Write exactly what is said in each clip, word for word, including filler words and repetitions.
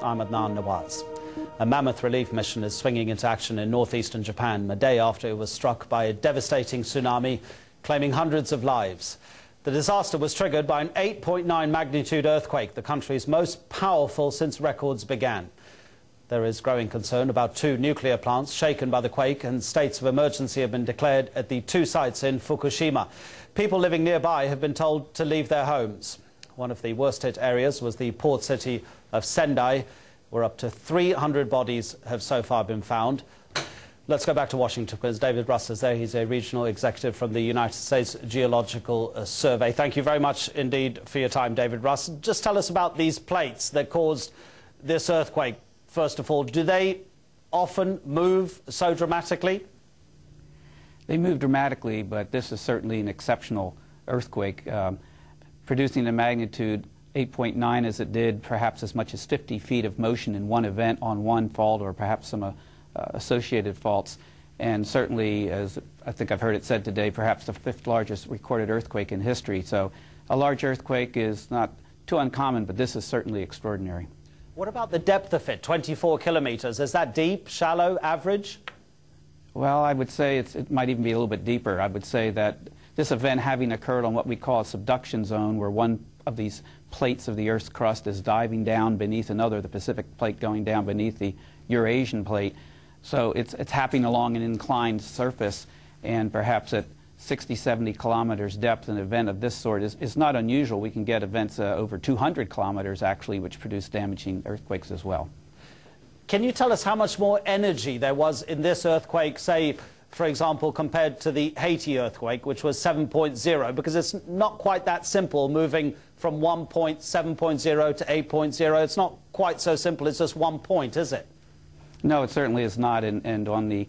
I'm Adnan Nawaz. A mammoth relief mission is swinging into action in northeastern Japan a day after it was struck by a devastating tsunami, claiming hundreds of lives. The disaster was triggered by an eight point nine magnitude earthquake, the country's most powerful since records began. There is growing concern about two nuclear plants shaken by the quake, and states of emergency have been declared at the two sites in Fukushima. People living nearby have been told to leave their homes. One of the worst-hit areas was the port city of Sendai, where up to three hundred bodies have so far been found. Let's go back to Washington, because David Russ is there. He's a regional executive from the United States Geological Survey. Thank you very much indeed for your time, David Russ. Just tell us about these plates that caused this earthquake, first of all. Do they often move so dramatically? They move dramatically, but this is certainly an exceptional earthquake. Um, producing a magnitude eight point nine as it did, perhaps as much as fifty feet of motion in one event on one fault, or perhaps some uh, associated faults. And certainly, as I think I've heard it said today, perhaps the fifth largest recorded earthquake in history. So a large earthquake is not too uncommon, but this is certainly extraordinary. What about the depth of it, twenty-four kilometers? Is that deep, shallow, average? Well, I would say it's, it might even be a little bit deeper. I would say that this event having occurred on what we call a subduction zone, where one of these plates of the Earth's crust is diving down beneath another, the Pacific plate going down beneath the Eurasian plate. So it's, it's happening along an inclined surface, and perhaps at sixty, seventy kilometers depth, an event of this sort is, is not unusual. We can get events uh, over two hundred kilometers, actually, which produce damaging earthquakes as well. Can you tell us how much more energy there was in this earthquake, say, for example, compared to the Haiti earthquake, which was seven point zero, because it's not quite that simple moving from one point, seven point zero to eight point zero. It's not quite so simple. It's just one point, is it? No, it certainly is not. And, and on the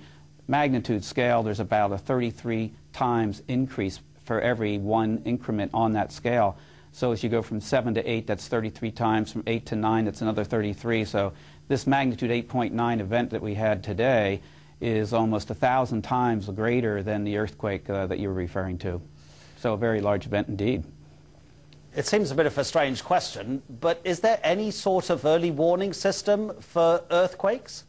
magnitude scale, there's about a thirty-three times increase for every one increment on that scale. So as you go from seven to eight, that's thirty-three times. From eight to nine, that's another thirty-three. So this magnitude eight point nine event that we had today is almost a thousand times greater than the earthquake uh, that you were referring to. So a very large event indeed. It seems a bit of a strange question, but is there any sort of early warning system for earthquakes?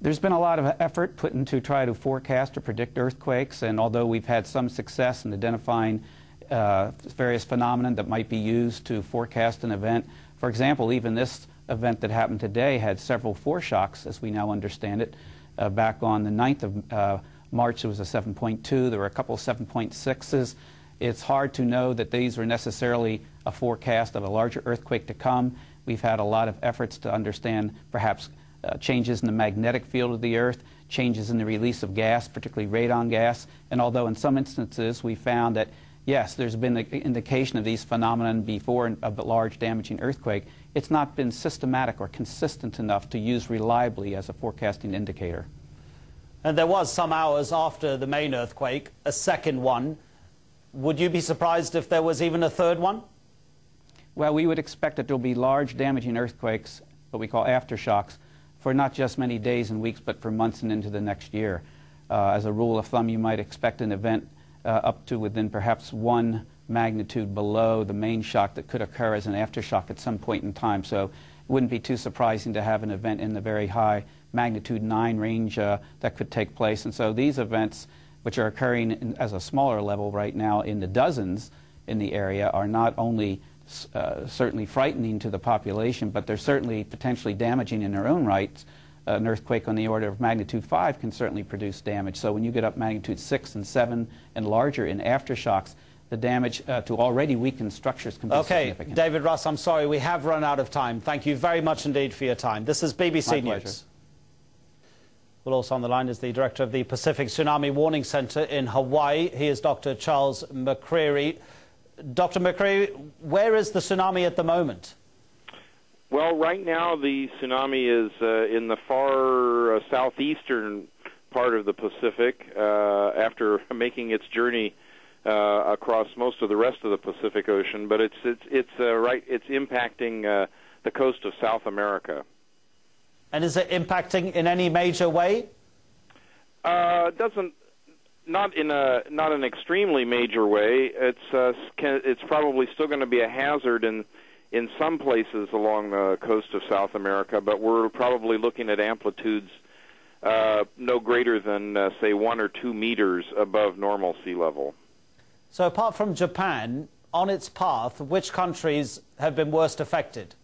There's been a lot of effort put into try to forecast or predict earthquakes, and although we've had some success in identifying uh, various phenomena that might be used to forecast an event, for example, even this event that happened today had several foreshocks, as we now understand it. Uh, back on the ninth of uh, March, it was a seven point two. There were a couple of seven point sixes. It's hard to know that these were necessarily a forecast of a larger earthquake to come. We've had a lot of efforts to understand perhaps uh, changes in the magnetic field of the Earth, changes in the release of gas, particularly radon gas. And although in some instances we found that, yes, there's been an indication of these phenomena before of a large damaging earthquake, it's not been systematic or consistent enough to use reliably as a forecasting indicator. And there was, some hours after the main earthquake, a second one. Would you be surprised if there was even a third one? Well, we would expect that there will be large damaging earthquakes, what we call aftershocks, for not just many days and weeks, but for months and into the next year. Uh, as a rule of thumb, you might expect an event uh, up to within perhaps one magnitude below the main shock that could occur as an aftershock at some point in time. So it wouldn't be too surprising to have an event in the very high magnitude nine range uh, that could take place. And so these events, which are occurring in, as a smaller level right now in the dozens in the area, are not only uh, certainly frightening to the population, but they're certainly potentially damaging in their own rights. Uh, an earthquake on the order of magnitude five can certainly produce damage. So when you get up magnitude six and seven and larger in aftershocks, the damage uh, to already weakened structures can be okay, significant. Okay, David Russ, I'm sorry, we have run out of time. Thank you very much indeed for your time. This is B B C My News. Pleasure. Well, also on the line is the director of the Pacific Tsunami Warning Center in Hawaii. He is Doctor Charles McCreary. Doctor McCreary, where is the tsunami at the moment? Well, right now the tsunami is uh, in the far uh, southeastern part of the Pacific uh, after making its journey Uh, across most of the rest of the Pacific Ocean, but it's it's it's uh, right. It's impacting uh, the coast of South America. And is it impacting in any major way? Uh, doesn't not in a not an extremely major way. It's uh, can, it's probably still going to be a hazard in in some places along the coast of South America, but we're probably looking at amplitudes uh, no greater than, uh, say, one or two meters above normal sea level. So apart from Japan, on its path, which countries have been worst affected?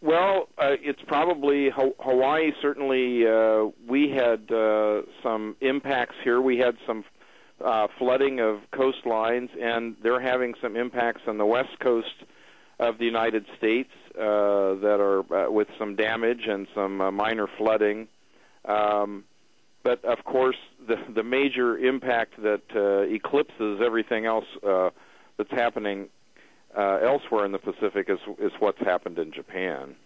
Well, uh, it's probably ha Hawaii. Certainly, uh, we had uh, some impacts here. We had some uh, flooding of coastlines, and they're having some impacts on the west coast of the United States uh, that are uh, with some damage and some uh, minor flooding. Um, but, of course, the, the major impact that uh, eclipses everything else uh, that's happening Uh, elsewhere in the Pacific is, is what's happened in Japan.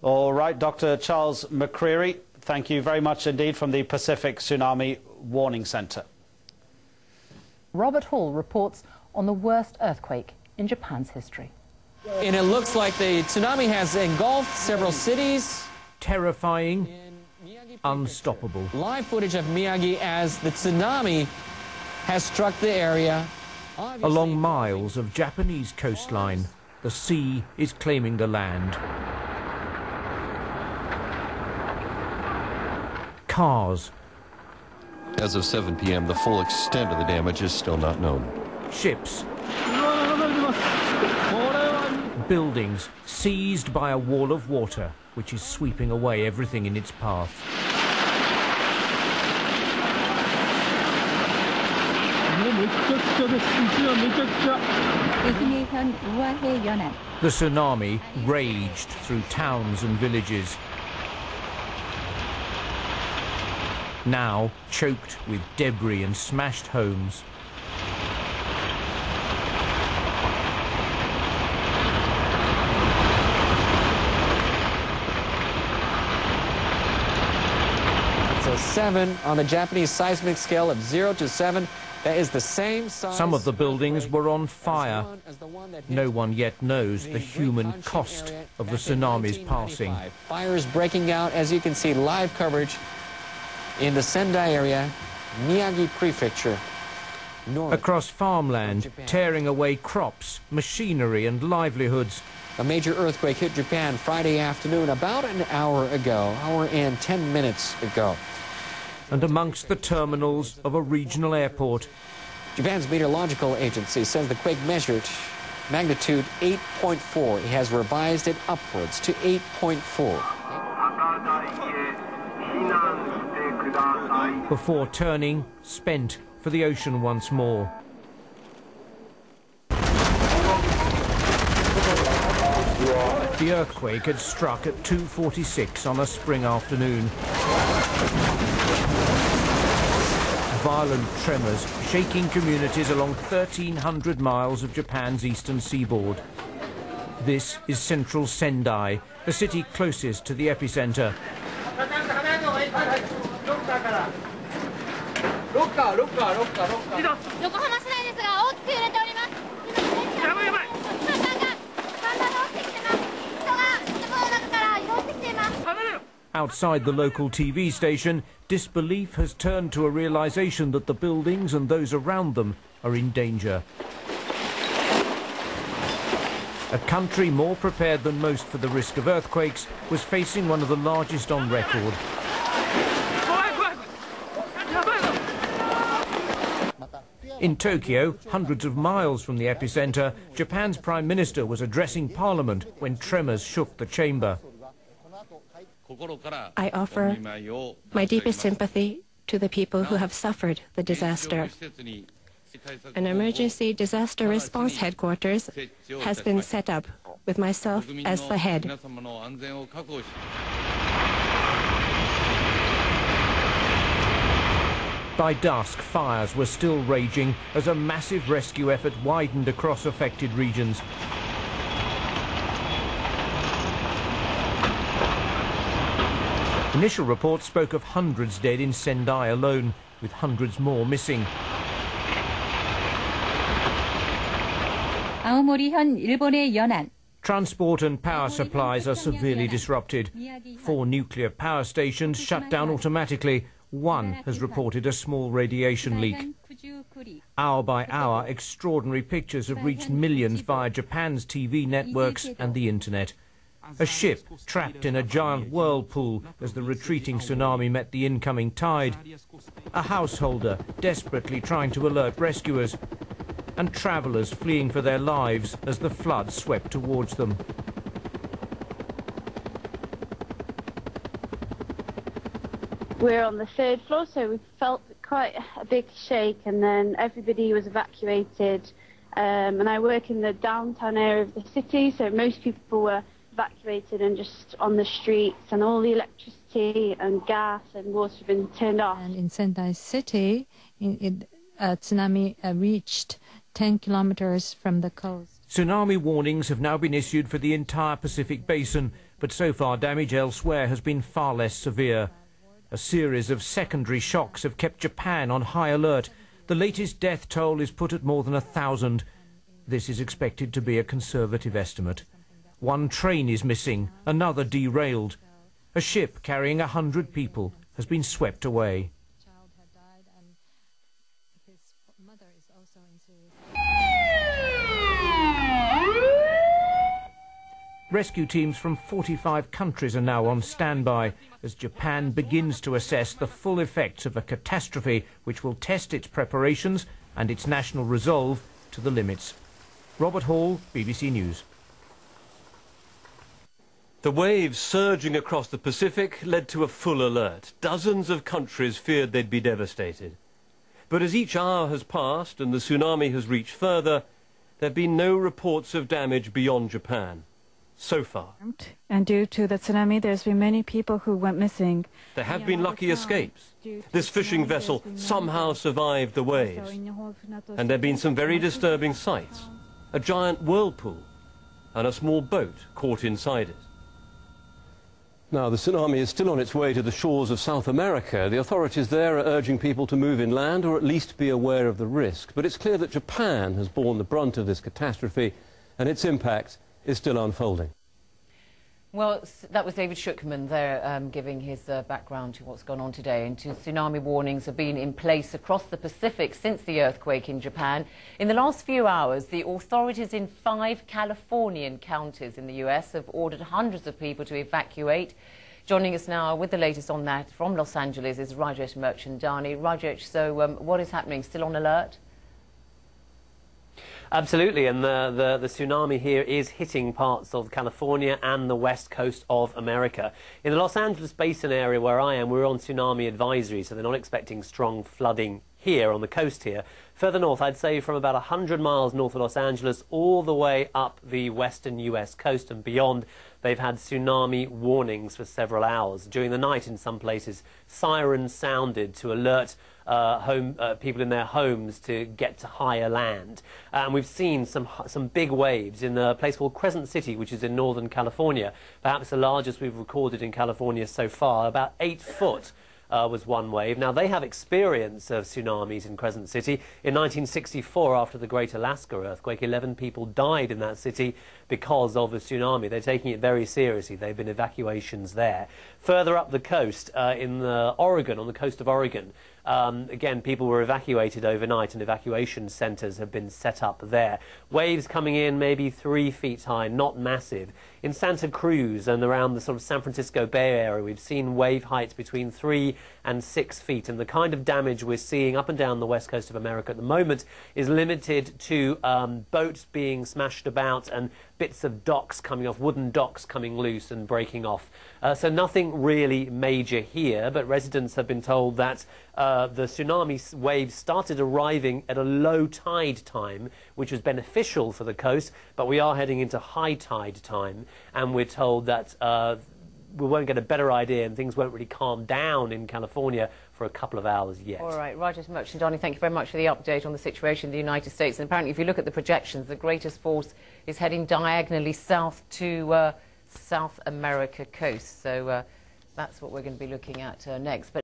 All right, Doctor Charles McCreary, thank you very much indeed from the Pacific Tsunami Warning Center. Robert Hall reports on the worst earthquake in Japan's history. And it looks like the tsunami has engulfed several cities. Terrifying, unstoppable. Live footage of Miyagi as the tsunami has struck the area. Along miles of Japanese coastline, the sea is claiming the land. Cars. As of seven p m, the full extent of the damage is still not known. Ships. Buildings seized by a wall of water, which is sweeping away everything in its path. The tsunami raged through towns and villages, now choked with debris and smashed homes. It's a seven on the Japanese seismic scale of zero to seven. That is the same size. Some of the buildings were on fire. No one yet knows the human cost of the tsunami's passing. Fires breaking out, as you can see, live coverage in the Sendai area, Miyagi Prefecture. Across farmland, tearing away crops, machinery and livelihoods. A major earthquake hit Japan Friday afternoon, about an hour ago, hour and ten minutes ago. And amongst the terminals of a regional airport. Japan's meteorological agency says the quake measured magnitude eight point four. It has revised it upwards to eight point four. Before turning, spent for the ocean once more. The earthquake had struck at two forty-six on a spring afternoon. Violent tremors shaking communities along thirteen hundred miles of Japan's eastern seaboard. This is central Sendai, the city closest to the epicenter. Outside the local T V station, disbelief has turned to a realization that the buildings and those around them are in danger. A country more prepared than most for the risk of earthquakes was facing one of the largest on record. In Tokyo, hundreds of miles from the epicenter, Japan's Prime Minister was addressing Parliament when tremors shook the chamber. I offer my deepest sympathy to the people who have suffered the disaster. An emergency disaster response headquarters has been set up with myself as the head. By dusk, fires were still raging as a massive rescue effort widened across affected regions. Initial reports spoke of hundreds dead in Sendai alone, with hundreds more missing. Transport and power supplies are severely disrupted. Four nuclear power stations shut down automatically. One has reported a small radiation leak. Hour by hour, extraordinary pictures have reached millions via Japan's T V networks and the internet. A ship trapped in a giant whirlpool as the retreating tsunami met the incoming tide. A householder desperately trying to alert rescuers. And travellers fleeing for their lives as the flood swept towards them. We're on the third floor, so we felt quite a big shake, and then everybody was evacuated. Um, and I work in the downtown area of the city, so most people were evacuated and just on the streets, and all the electricity and gas and water have been turned off. And in Sendai city, in, in, uh, tsunami uh, reached ten kilometers from the coast. Tsunami warnings have now been issued for the entire Pacific basin, but so far damage elsewhere has been far less severe. A series of secondary shocks have kept Japan on high alert. The latest death toll is put at more than a thousand. This is expected to be a conservative estimate. One train is missing, another derailed. A ship carrying a hundred people has been swept away. Rescue teams from forty-five countries are now on standby as Japan begins to assess the full effects of a catastrophe which will test its preparations and its national resolve to the limits. Robert Hall, B B C News. The waves surging across the Pacific led to a full alert. Dozens of countries feared they'd be devastated. But as each hour has passed and the tsunami has reached further, there have been no reports of damage beyond Japan. So far. And due to the tsunami, there's been many people who went missing. There have been lucky escapes. This fishing vessel somehow survived the waves. And there have been some very disturbing sights. A giant whirlpool and a small boat caught inside it. Now, the tsunami is still on its way to the shores of South America. The authorities there are urging people to move inland or at least be aware of the risk. But it's clear that Japan has borne the brunt of this catastrophe and its impact is still unfolding. Well, that was David Shukman there um, giving his uh, background to what's gone on today. And two tsunami warnings have been in place across the Pacific since the earthquake in Japan. In the last few hours, the authorities in five Californian counties in the U S have ordered hundreds of people to evacuate. Joining us now with the latest on that from Los Angeles is Rajesh Merchandani. Rajesh, so um, what is happening? Still on alert? Absolutely, and the, the, the tsunami here is hitting parts of California and the west coast of America. In the Los Angeles Basin area where I am, we're on tsunami advisory, so they're not expecting strong flooding here on the coast here. Further north, I'd say from about one hundred miles north of Los Angeles all the way up the western U S coast and beyond, they've had tsunami warnings for several hours. During the night in some places, sirens sounded to alert Uh, home, uh, people in their homes to get to higher land. And um, we've seen some, some big waves in a place called Crescent City, which is in northern California, perhaps the largest we've recorded in California so far, about eight foot. Uh, was one wave. Now, they have experience of tsunamis in Crescent City. In nineteen sixty-four, after the Great Alaska earthquake, eleven people died in that city because of a tsunami. They're taking it very seriously. There have been evacuations there. Further up the coast, uh, in the Oregon, on the coast of Oregon, um, again, people were evacuated overnight, and evacuation centres have been set up there. Waves coming in maybe three feet high, not massive. In Santa Cruz and around the sort of San Francisco Bay area, we've seen wave heights between three and six feet, and the kind of damage we're seeing up and down the west coast of America at the moment is limited to um, boats being smashed about and bits of docks coming off, wooden docks coming loose and breaking off. Uh, so nothing really major here, but residents have been told that uh, the tsunami waves started arriving at a low tide time, which was beneficial for the coast, but we are heading into high tide time, and we're told that uh, we won't get a better idea and things won't really calm down in California for a couple of hours yet. All right, Rajesh Merchandani, thank you very much for the update on the situation in the United States. And apparently, if you look at the projections, the greatest force is heading diagonally south to uh, South America coast. So uh, that's what we're going to be looking at uh, next. But